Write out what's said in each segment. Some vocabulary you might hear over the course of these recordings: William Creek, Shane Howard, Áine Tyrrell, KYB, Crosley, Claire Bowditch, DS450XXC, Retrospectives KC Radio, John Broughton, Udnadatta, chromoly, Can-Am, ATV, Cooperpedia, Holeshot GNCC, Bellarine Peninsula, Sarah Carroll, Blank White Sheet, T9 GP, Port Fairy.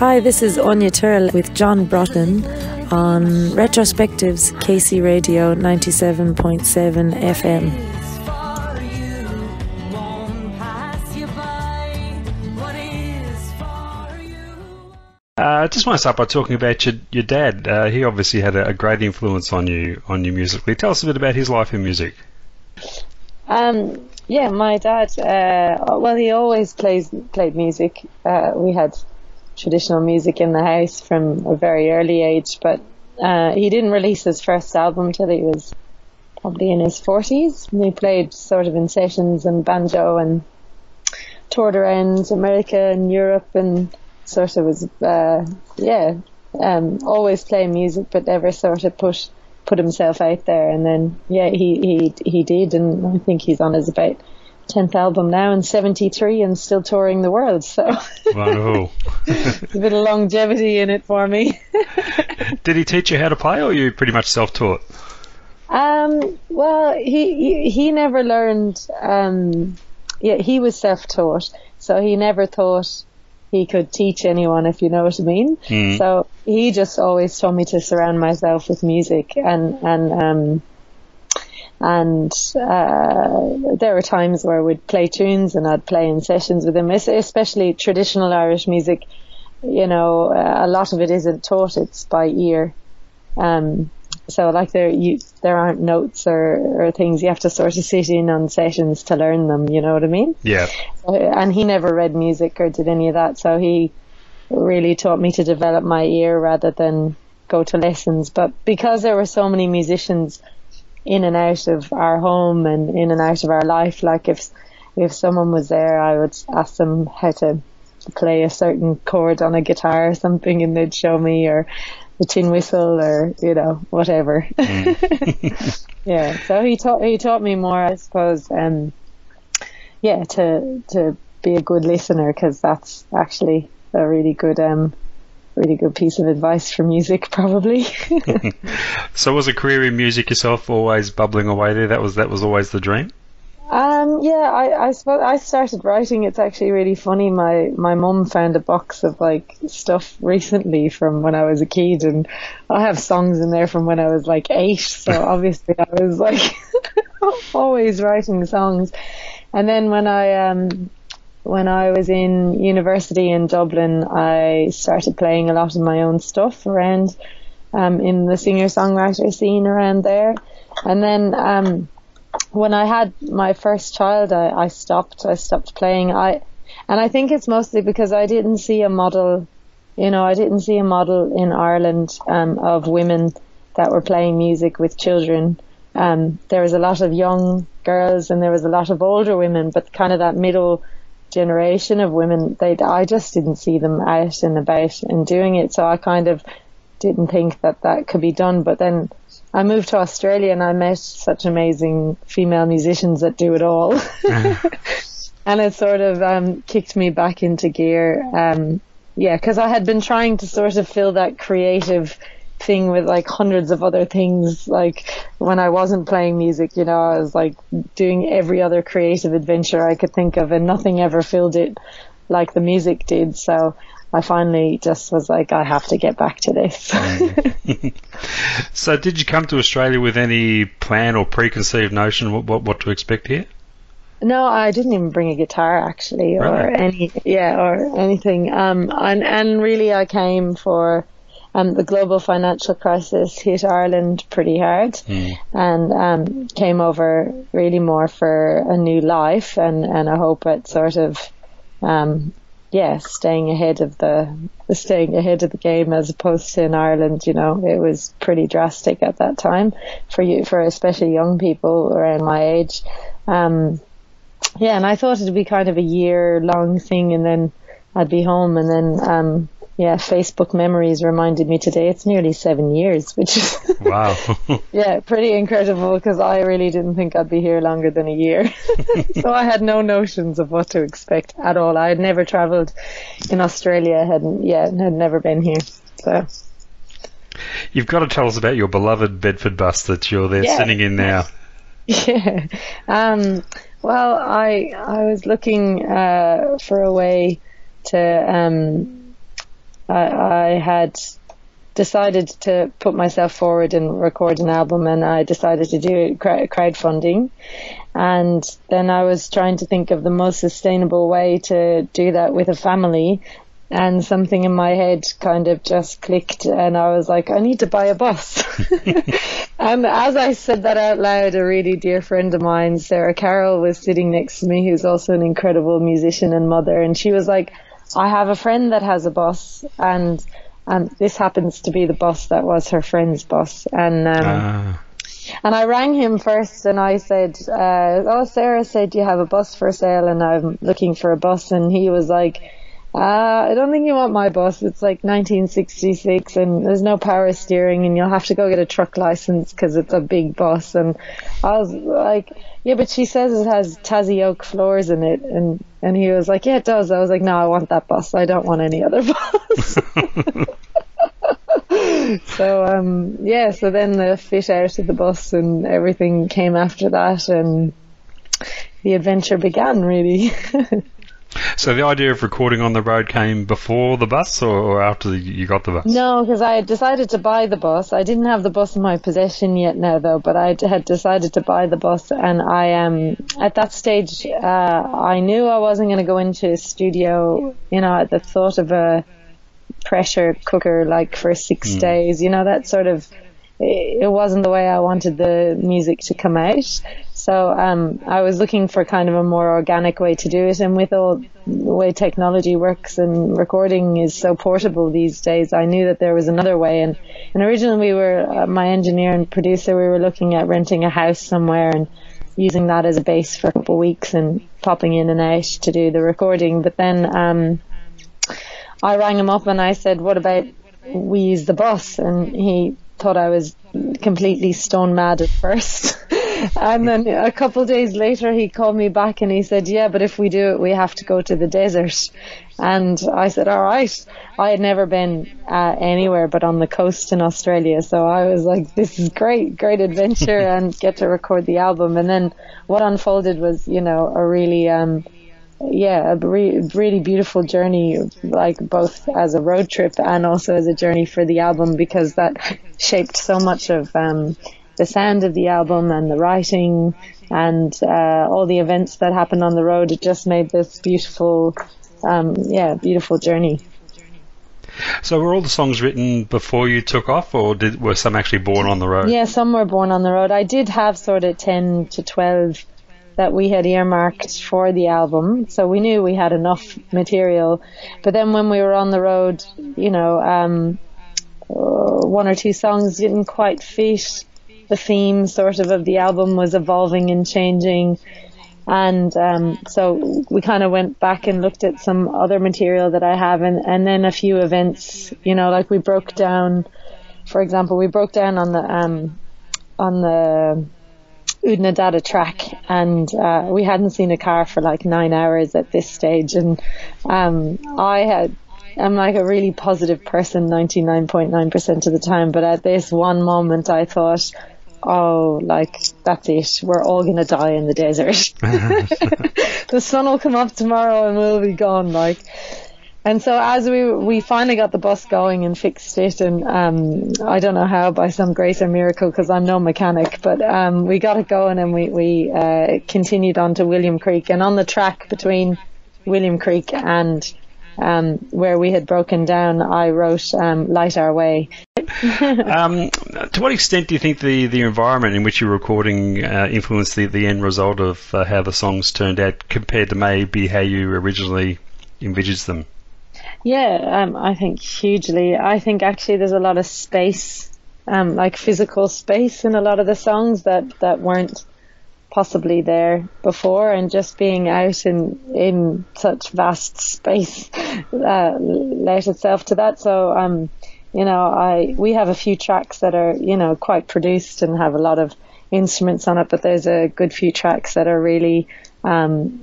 Hi, this is Áine Tyrrell with John Broughton on Retrospectives KC Radio 97.7 FM. I just want to start by talking about your dad. He obviously had a great influence on you musically. Tell us a bit about his life in music. Yeah, my dad, well, he always played music. We had traditional music in the house from a very early age, but he didn't release his first album till he was probably in his 40s. And he played sort of in sessions and banjo and toured around America and Europe and sort of was always playing music but never sort of put himself out there, and then he did, and I think he's on his about 10th album now and 73 and still touring the world, so wow. A bit of longevity in it for me. Did he teach you how to play, or were you pretty much self-taught? Well, he never learned, he was self-taught, so he never thought he could teach anyone, if you know what I mean. Mm. So he just always told me to surround myself with music, and there were times where we'd play tunes and I'd play in sessions with him, especially traditional Irish music. You know, a lot of it isn't taught; it's by ear. So like there aren't notes or things. You have to sort of sit in on sessions to learn them, you know what I mean? Yeah. And he never read music or did any of that, so he really taught me to develop my ear rather than go to lessons. But because there were so many musicians in and out of our home and in and out of our life, like if someone was there, I would ask them how to play a certain chord on a guitar or something, and they'd show me, or the tin whistle, or you know, whatever. Mm. Yeah, so he taught me more, I suppose, to be a good listener, because that's actually a really good piece of advice for music, probably. So was a career in music yourself always bubbling away there? That was always the dream? I suppose I started writing. It's actually really funny. My mum found a box of like stuff recently from when I was a kid, and I have songs in there from when I was like 8. So obviously I was like always writing songs. And then when I was in university in Dublin, I started playing a lot of my own stuff around in the singer-songwriter scene around there, and then. When I had my first child, I stopped. I stopped playing. And I think it's mostly because I didn't see a model. You know, I didn't see a model in Ireland of women that were playing music with children. There was a lot of young girls, and there was a lot of older women, but kind of that middle generation of women, I just didn't see them out and about and doing it. So I kind of didn't think that could be done. But then I moved to Australia and I met such amazing female musicians that do it all. And it sort of kicked me back into gear. Because I had been trying to sort of fill that creative thing with like hundreds of other things. Like when I wasn't playing music, you know, I was like doing every other creative adventure I could think of, and nothing ever filled it like the music did. So I finally just was like, I have to get back to this. So did you come to Australia with any plan or preconceived notion what to expect here? No, I didn't even bring a guitar actually, or anything. And really I came for the global financial crisis hit Ireland pretty hard, and came over really more for a new life and a hope at sort of staying ahead of the game, as opposed to in Ireland. You know, it was pretty drastic at that time for especially young people around my age. And I thought it'd be kind of a year-long thing, and then I'd be home. And then Facebook memories reminded me today it's nearly 7 years, which is wow. Pretty incredible, because I really didn't think I'd be here longer than a year. So I had no notions of what to expect at all. I had never travelled in Australia, had never been here. So you've got to tell us about your beloved Bedford bus that you're there sitting in now. Yeah. Well, I was looking for a way to I had decided to put myself forward and record an album, and I decided to do crowdfunding. And then I was trying to think of the most sustainable way to do that with a family, and something in my head kind of just clicked, and I was like, I need to buy a bus. And as I said that out loud, a really dear friend of mine, Sarah Carroll, was sitting next to me, who's also an incredible musician and mother, and she was like, I have a friend that has a bus, and this happens to be the bus that was her friend's bus. And and I rang him first, and I said, oh, Sarah said you have a bus for sale, and I'm looking for a bus. And he was like, I don't think you want my bus. It's like 1966, and there's no power steering, and you'll have to go get a truck license because it's a big bus. And I was like, yeah, but she says it has Tassie oak floors in it. And he was like, yeah, it does. I was like, no, I want that bus. I don't want any other bus. So, yeah, so then the fit out of the bus and everything came after that, and the adventure began, really. So the idea of recording on the road came before the bus, or after you got the bus? No, because I had decided to buy the bus. I didn't have the bus in my possession yet now, though, but I had decided to buy the bus. And I, at that stage, I knew I wasn't going to go into a studio, you know, at the thought of a pressure cooker, like for 6 days, you know, that sort of, it wasn't the way I wanted the music to come out. So I was looking for kind of a more organic way to do it. And with all the way technology works and recording is so portable these days, I knew that there was another way. And originally we were, my engineer and producer, we were looking at renting a house somewhere and using that as a base for a couple of weeks and popping in and out to do the recording. But then I rang him up and I said, what about we use the bus? And he thought I was completely stone mad at first. And then a couple of days later, he called me back and he said, yeah, but if we do it, we have to go to the desert. And I said, all right. I had never been anywhere but on the coast in Australia. So I was like, this is great, great adventure, and get to record the album. And then what unfolded was, you know, a really, yeah, a really beautiful journey, like both as a road trip and also as a journey for the album, because that shaped so much of the sound of the album and the writing and all the events that happened on the road. It just made this beautiful, yeah, beautiful journey. So were all the songs written before you took off, or were some actually born on the road? Yeah, some were born on the road. I did have sort of 10 to 12 that we had earmarked for the album, so we knew we had enough material. But then when we were on the road, you know, one or two songs didn't quite fit. The theme sort of the album was evolving and changing, and so we kind of went back and looked at some other material that I have, and then a few events, you know, like we broke down, for example, we broke down on the Udnadatta track, and we hadn't seen a car for like 9 hours at this stage, and I'm like a really positive person 99.9% of the time, but at this one moment I thought, oh, like, that's it. We're all going to die in the desert. The sun will come up tomorrow and we'll be gone, like. And so as we finally got the bus going and fixed it, and I don't know how, by some grace or miracle, because I'm no mechanic, but we got it going, and we continued on to William Creek. And on the track between William Creek and where we had broken down, I wrote Light Our Way. To what extent do you think the environment in which you're recording influenced the end result of how the songs turned out compared to maybe how you originally envisaged them? Yeah, I think hugely. I think actually there's a lot of space, like physical space in a lot of the songs that weren't possibly there before, and just being out in such vast space lent itself to that. So you know, we have a few tracks that are, you know, quite produced and have a lot of instruments on it, but there's a good few tracks that are really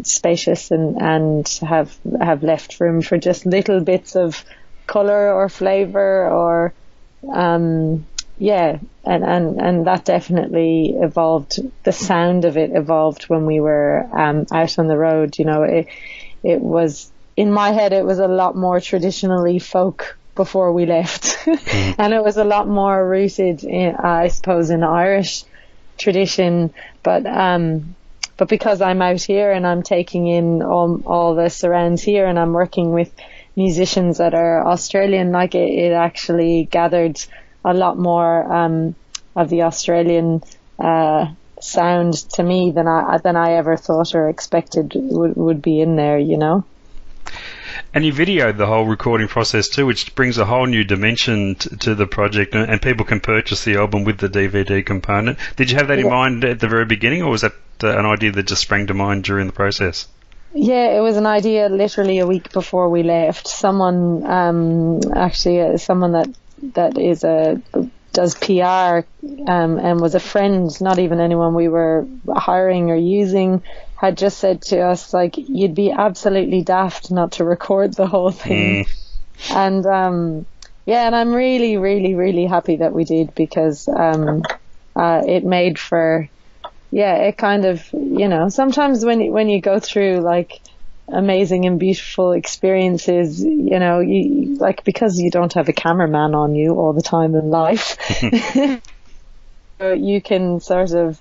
spacious and have left room for just little bits of color or flavor or yeah, and that definitely evolved. The sound of it evolved when we were out on the road. You know, it was, in my head, it was a lot more traditionally folk before we left. And it was a lot more rooted in, I suppose, in Irish tradition, but because I'm out here and I'm taking in all the surrounds here, and I'm working with musicians that are Australian, like it actually gathered a lot more of the Australian sound to me than I ever thought or expected would be in there, you know. And you videoed the whole recording process too, which brings a whole new dimension to the project, and people can purchase the album with the DVD component. Did you have that in mind at the very beginning, or was that an idea that just sprang to mind during the process? Yeah, it was an idea literally a week before we left. Someone, someone that is does PR and was a friend, not even anyone we were hiring or using, had just said to us, like, you'd be absolutely daft not to record the whole thing. And and I'm really, really, really happy that we did, because it made for, it kind of, you know, sometimes when you go through like amazing and beautiful experiences, you know, you, like, because you don't have a cameraman on you all the time in life, you can sort of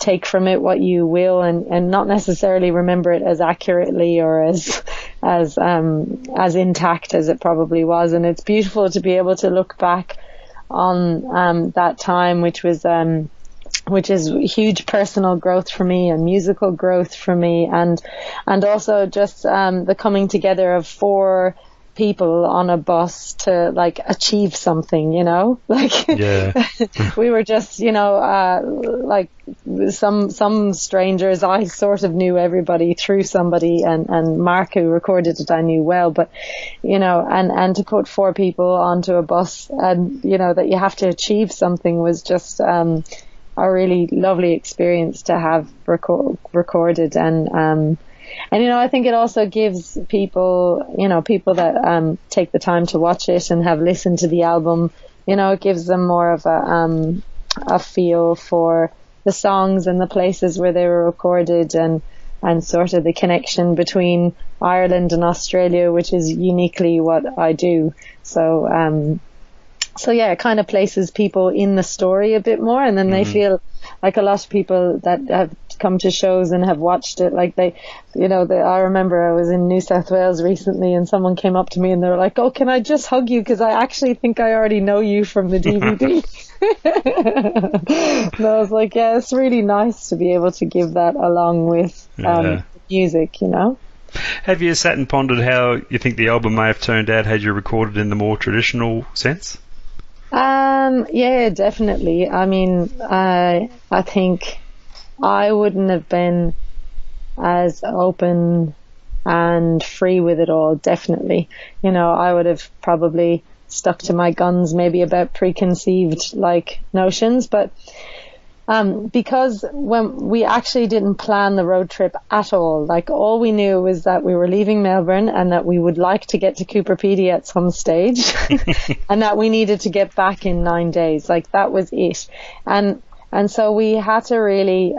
take from it what you will, and not necessarily remember it as accurately or as intact as it probably was. And it's beautiful to be able to look back on that time, which is huge personal growth for me and musical growth for me, and also just the coming together of four people on a bus to like achieve something, you know, like we were just, you know, like some strangers. I sort of knew everybody through somebody, and Mark, who recorded it, I knew well, but you know, and to put four people onto a bus, and you know that you have to achieve something, was just a really lovely experience to have recorded. And and you know, I think it also gives people, you know, people that take the time to watch it and have listened to the album, you know, it gives them more of a feel for the songs and the places where they were recorded, and sort of the connection between Ireland and Australia, which is uniquely what I do. So so yeah, it kind of places people in the story a bit more, and then they feel like, a lot of people that have come to shows and have watched it, like they, you know, I remember I was in New South Wales recently, and someone came up to me and they were like, oh, can I just hug you, because I actually think I already know you from the DVD. And I was like, yeah, it's really nice to be able to give that along with music, you know. Have you sat and pondered how you think the album may have turned out had you recorded in the more traditional sense? Yeah, definitely. I mean, I think I wouldn't have been as open and free with it all, definitely. You know, I would have probably stuck to my guns maybe about preconceived, like, notions, but... because when we actually didn't plan the road trip at all, like all we knew was that we were leaving Melbourne and that we would like to get to Cooperpedia at some stage, and that we needed to get back in 9 days. Like that was it. And so we had to really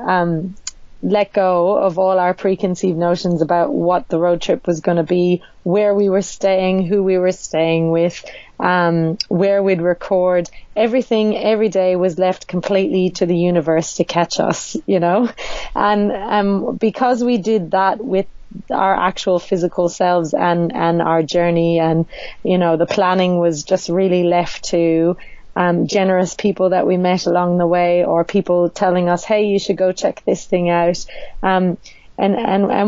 let go of all our preconceived notions about what the road trip was going to be, where we were staying, who we were staying with, where we'd record. Everything, every day was left completely to the universe to catch us, you know. And because we did that with our actual physical selves and our journey, and you know, the planning was just really left to generous people that we met along the way, or people telling us, hey, you should go check this thing out. And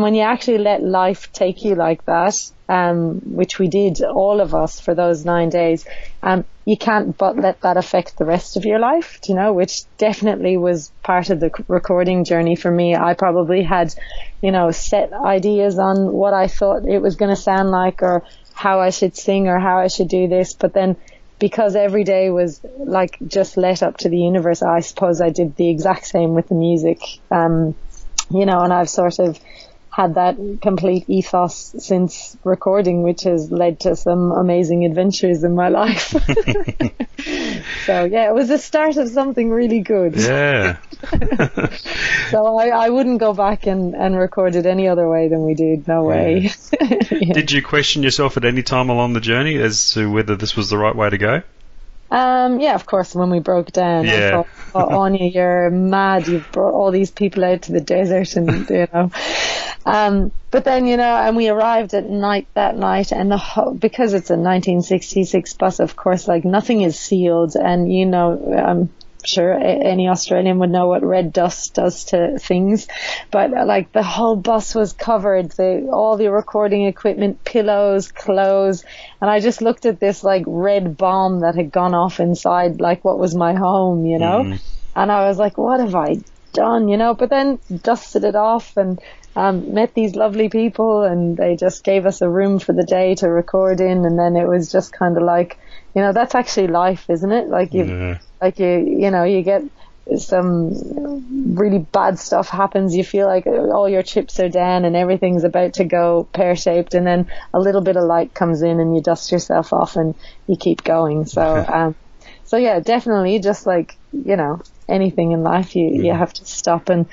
when you actually let life take you like that, which we did, all of us, for those 9 days, you can't but let that affect the rest of your life, you know, which definitely was part of the recording journey for me. I probably had, you know, set ideas on what I thought it was going to sound like, or how I should sing, or how I should do this. But then, because every day was like just let up to the universe, I suppose I did the exact same with the music. You know, and I've sort of had that complete ethos since recording, which has led to some amazing adventures in my life. So yeah, it was the start of something really good. Yeah. So I wouldn't go back and record it any other way than we did. No way. Yeah. Did you question yourself at any time along the journey as to whether this was the right way to go? Yeah, of course, when we broke down, yeah. I thought, oh, Áine, you're mad, you've brought all these people out to the desert, and, you know. But then, you know, and we arrived at night that night, and the because it's a 1966 bus, of course, like, nothing is sealed, and, you know, sure any Australian would know what red dust does to things, but like the whole bus was covered, all the recording equipment, pillows, clothes, and I just looked at this like red bomb that had gone off inside like what was my home, you know. And I was like, what have I done, you know? But then dusted it off and met these lovely people, and they just gave us a room for the day to record in, and then it was just kind of like, you know, that's actually life, isn't it? Like you know, you get some really bad stuff happens, you feel like all your chips are down and everything's about to go pear-shaped, and then a little bit of light comes in and you dust yourself off and you keep going. So so yeah, definitely, just like, you know, anything in life, you have to stop and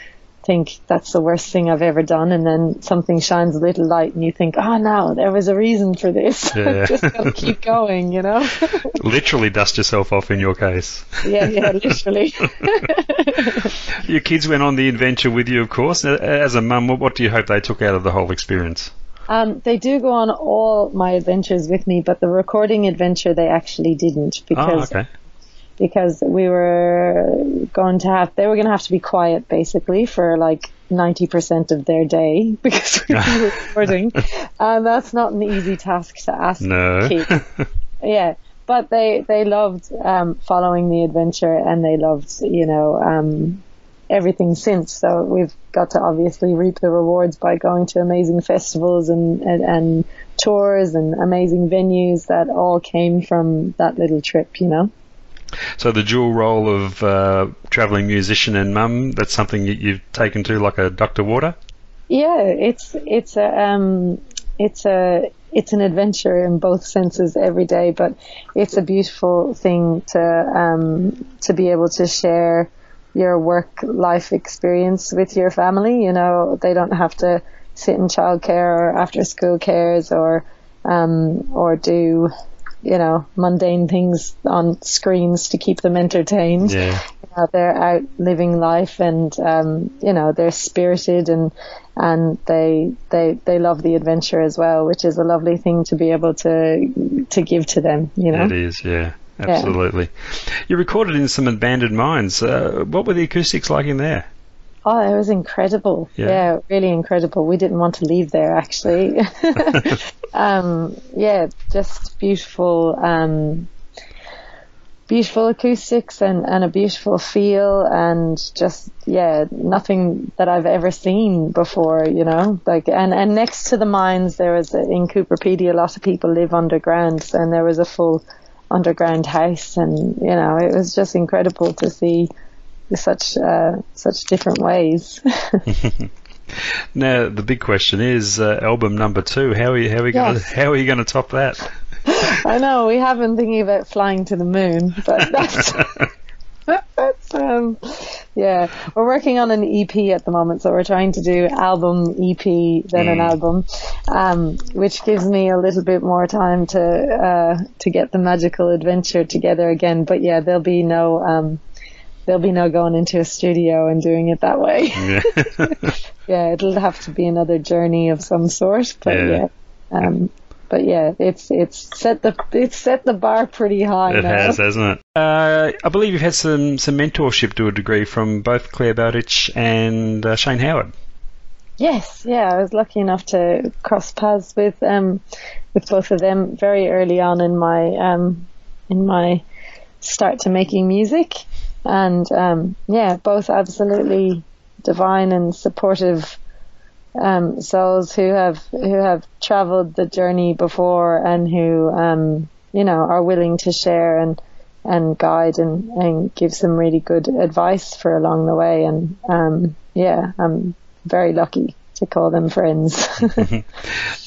think, that's the worst thing I've ever done, and then something shines a little light and you think, oh no, there was a reason for this. Yeah. Just gotta keep going, you know. Literally dust yourself off in your case. Yeah, literally. Your kids went on the adventure with you, of course. As a mum, what do you hope they took out of the whole experience? They do go on all my adventures with me, but the recording adventure they actually didn't, because because they were going to have to be quiet basically for like 90% of their day, because we were recording, and that's not an easy task to ask kids. Yeah, but they loved following the adventure, and they loved, you know, everything since. So we've got to obviously reap the rewards by going to amazing festivals and tours and amazing venues that all came from that little trip, you know. So the dual role of travelling musician and mum, that's something you've taken to like a duck to water? Yeah, it's an adventure in both senses every day, but it's a beautiful thing to be able to share your work life experience with your family. You know, they don't have to sit in childcare or after school cares or do, you know, mundane things on screens to keep them entertained. Yeah. They're out living life, and you know, they're spirited, and they love the adventure as well, which is a lovely thing to be able to give to them, you know. It is, yeah, absolutely. Yeah. You recorded in some abandoned mines. What were the acoustics like in there? Oh, it was incredible. Yeah, really incredible. We didn't want to leave there, actually. Yeah, just beautiful, beautiful acoustics and a beautiful feel, and just, yeah, nothing that I've ever seen before, you know. Like, and next to the mines, there was, in Cooperpedia, a lot of people live underground, and there was a full underground house, and, you know, it was just incredible to see such different ways. Now the big question is, album number 2, how are you going to top that? I know, we have been thinking about flying to the moon, but that's that's yeah, we're working on an EP at the moment, so we're trying to do album, EP, then an album, which gives me a little bit more time to get the magical adventure together again. But yeah, there'll be no going into a studio and doing it that way. Yeah, yeah, it'll have to be another journey of some sort. But but yeah, it's set the bar pretty high. It has, hasn't it? I believe you've had some mentorship to a degree from both Claire Bowditch and Shane Howard. Yes, yeah, I was lucky enough to cross paths with both of them very early on in my start to making music. And yeah, both absolutely divine and supportive souls who have traveled the journey before, and who you know, are willing to share and guide and give some really good advice for along the way. And yeah, I'm very lucky to call them friends.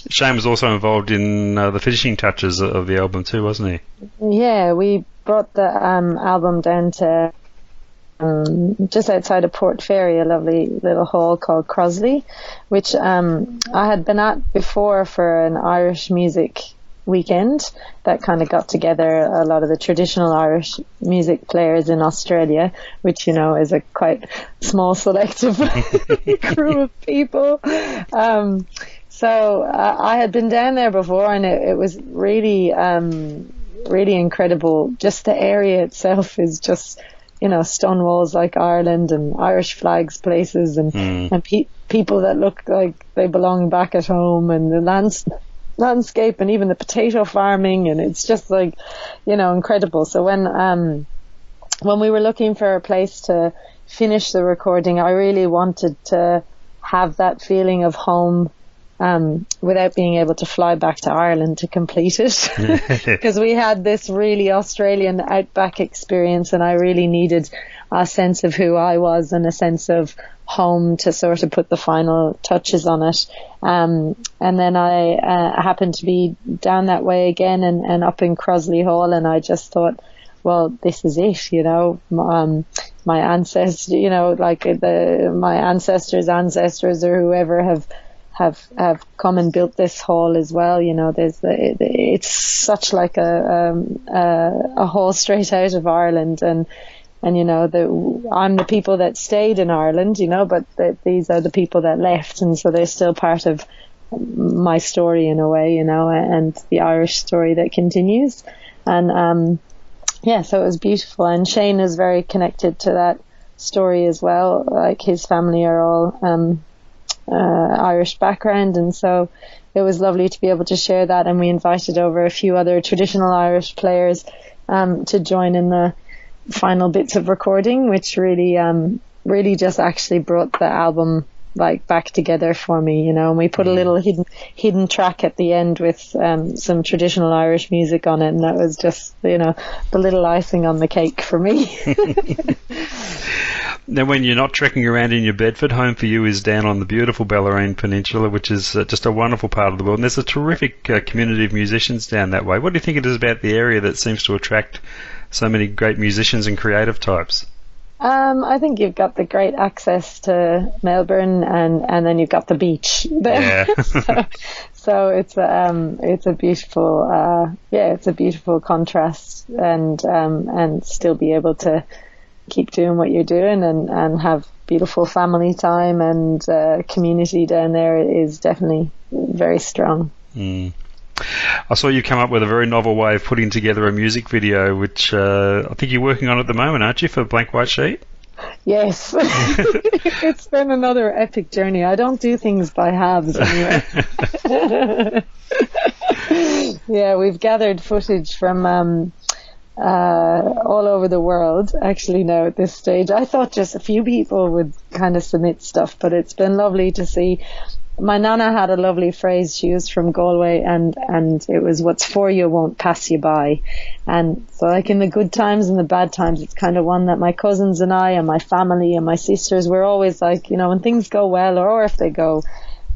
Shane was also involved in the finishing touches of the album too, wasn't he? Yeah, we brought the album down to just outside of Port Fairy, a lovely little hall called Crosley, which I had been at before for an Irish music weekend that kind of got together a lot of the traditional Irish music players in Australia, which, you know, is a quite small selective crew of people. So I had been down there before, and it was really, really incredible. Just the area itself is just, you know, stone walls like Ireland and Irish flags places, and people that look like they belong back at home, and the landscape and even the potato farming, and it's just like, you know, incredible. So when we were looking for a place to finish the recording, I really wanted to have that feeling of home without being able to fly back to Ireland to complete it, because we had this really Australian outback experience, and I really needed a sense of who I was and a sense of home to sort of put the final touches on it. And then I happened to be down that way again and up in Crosley Hall, and I just thought, well, this is it, you know, my ancestors, you know, like my ancestors' ancestors or whoever have come and built this hall as well. You know, it's such like a hall straight out of Ireland, and you know, I'm the people that stayed in Ireland, you know, but these are the people that left, and so they're still part of my story in a way, you know, and the Irish story that continues. And yeah, so it was beautiful, and Shane is very connected to that story as well. Like, his family are all Irish background, and so it was lovely to be able to share that. And we invited over a few other traditional Irish players to join in the final bits of recording, which really really just actually brought the album like back together for me, you know. And we put a little hidden track at the end with some traditional Irish music on it, and that was just, you know, the little icing on the cake for me. Now, when you're not trekking around in your Bedford, home for you is down on the beautiful Bellarine Peninsula, which is just a wonderful part of the world, and there's a terrific community of musicians down that way. What do you think it is about the area that seems to attract so many great musicians and creative types? I think you've got the great access to Melbourne, and then you've got the beach there. Yeah. so it's a beautiful it's a beautiful contrast, and still be able to keep doing what you're doing and have beautiful family time, and community down there is definitely very strong. I saw you come up with a very novel way of putting together a music video, which I think you're working on at the moment, aren't you, for Blank White Sheet? Yes. It's been another epic journey. I don't do things by halves anyway. Yeah, we've gathered footage from all over the world, actually, now at this stage. I thought just a few people would kind of submit stuff, but it's been lovely to see. My nana had a lovely phrase. She was from Galway, and it was, what's for you won't pass you by. And so, like, in the good times and the bad times, it's kind of one that my cousins and I and my family and my sisters, we're always like, you know, when things go well or if they go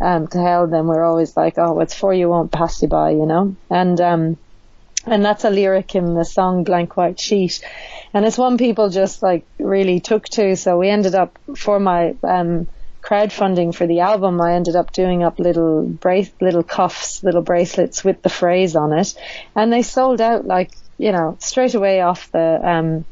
to hell, then we're always like, oh, what's for you won't pass you by, you know. And that's a lyric in the song Blank White Sheet, and it's one people just like really took to. So we ended up, for my crowdfunding for the album, I ended up doing up little cuffs, little bracelets with the phrase on it, and they sold out, like, you know, straight away off the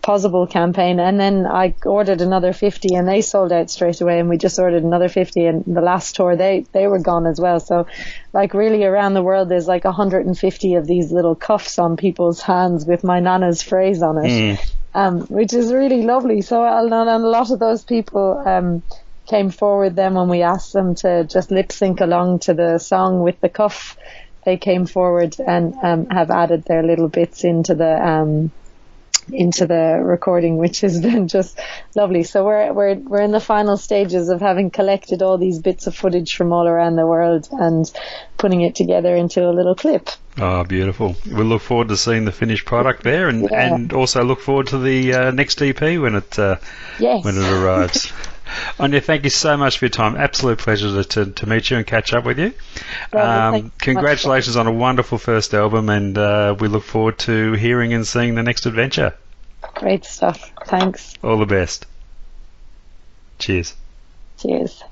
possible campaign. And then I ordered another 50 and they sold out straight away, and we just ordered another 50, and the last tour they were gone as well. So, like, really around the world there's like 150 of these little cuffs on people's hands with my nana's phrase on it, which is really lovely. So and a lot of those people came forward then when we asked them to just lip sync along to the song with the cuff. They came forward and have added their little bits into the recording, which has been just lovely. So we're in the final stages of having collected all these bits of footage from all around the world and putting it together into a little clip. Oh, beautiful. We'll look forward to seeing the finished product there, and also look forward to the next EP when it arrives. Áine, thank you so much for your time. Absolute pleasure to meet you and catch up with you. Congratulations on a wonderful first album, and we look forward to hearing and seeing the next adventure. Great stuff. Thanks. All the best. Cheers. Cheers.